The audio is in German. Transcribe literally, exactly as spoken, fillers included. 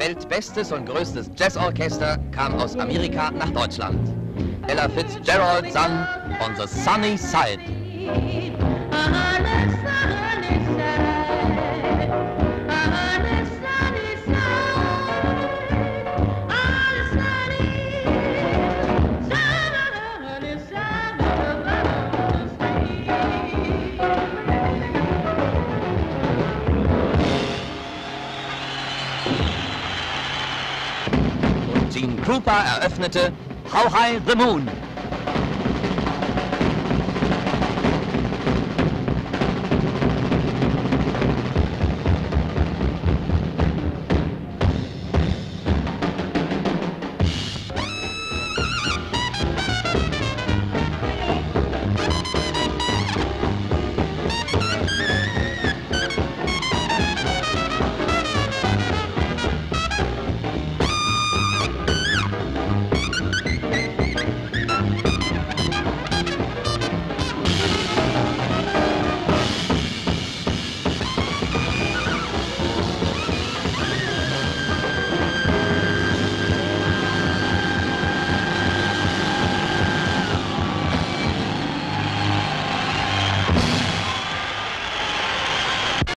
weltbestes und größtes Jazzorchester kam aus Amerika nach Deutschland. Ella Fitzgerald sang On the Sunny Side. Gene Krupa eröffnete How High the Moon.